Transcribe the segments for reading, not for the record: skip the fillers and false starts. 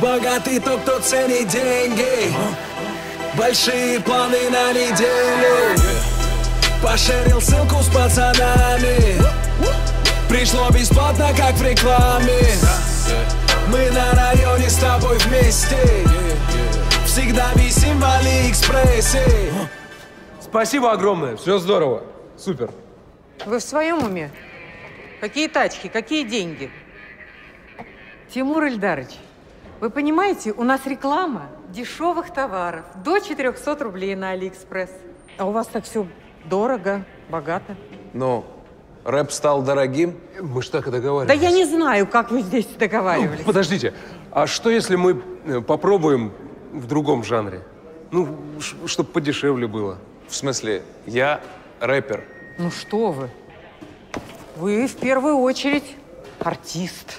Богатый тот, кто ценит деньги. Большие планы на неделю. Пошерил ссылку с пацанами. Пришло бесплатно, как в рекламе. Мы на районе с тобой вместе. Всегда висим в AliExpress. Спасибо огромное, все здорово, супер. Вы в своем уме? Какие тачки, какие деньги? Тимур Ильдарович, вы понимаете, у нас реклама дешевых товаров до 400 рублей на AliExpress. А у вас так все дорого, богато. Ну, рэп стал дорогим, мы же так и договаривались. Да я не знаю, как вы здесь договаривались. Ну, подождите, а что если мы попробуем в другом жанре? Ну, чтобы подешевле было. В смысле, я рэпер. Ну что вы? Вы в первую очередь артист.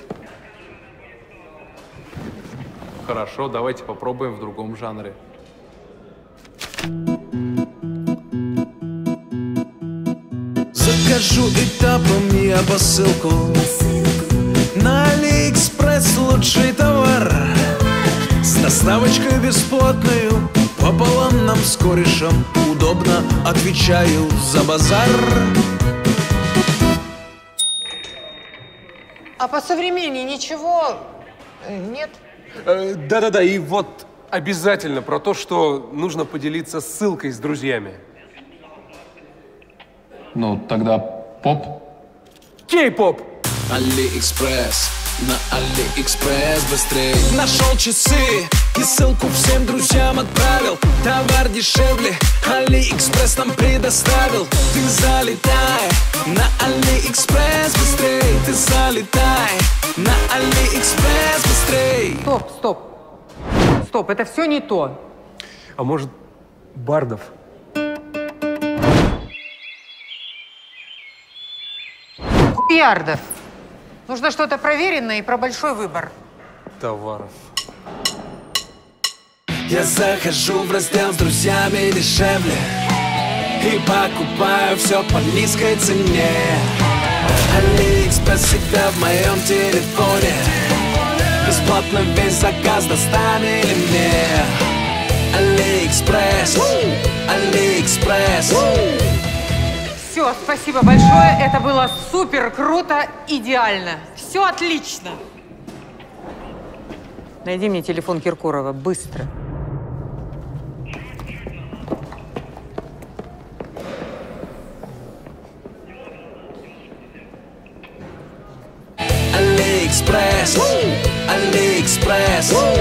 Хорошо, давайте попробуем в другом жанре. Закажу этапами я посылку. На AliExpress лучший товар. С доставочкой бесплатную. Пополам нам с корешем удобно, отвечаю за базар. А по современнее ничего нет? Да-да-да, и вот обязательно про то, что нужно поделиться ссылкой с друзьями. Ну, тогда поп? Кей-поп! AliExpress. На AliExpress быстрее. Нашел часы и ссылку всем друзьям отправил. Товар дешевле, AliExpress нам предоставил. Ты залетай на AliExpress быстрее. Ты залетай на AliExpress быстрее. Стоп, стоп, стоп, это все не то. А может, Бардов? Купиардов. Нужно что-то проверенное и про большой выбор товаров. Я захожу в раздел с друзьями дешевле и покупаю все по низкой цене. AliExpress всегда в моем телефоне. Бесплатно весь заказ доставили мне. AliExpress, AliExpress. Все, спасибо большое. Это было супер круто, идеально. Все отлично. Найди мне телефон Киркорова, быстро. AliExpress, AliExpress.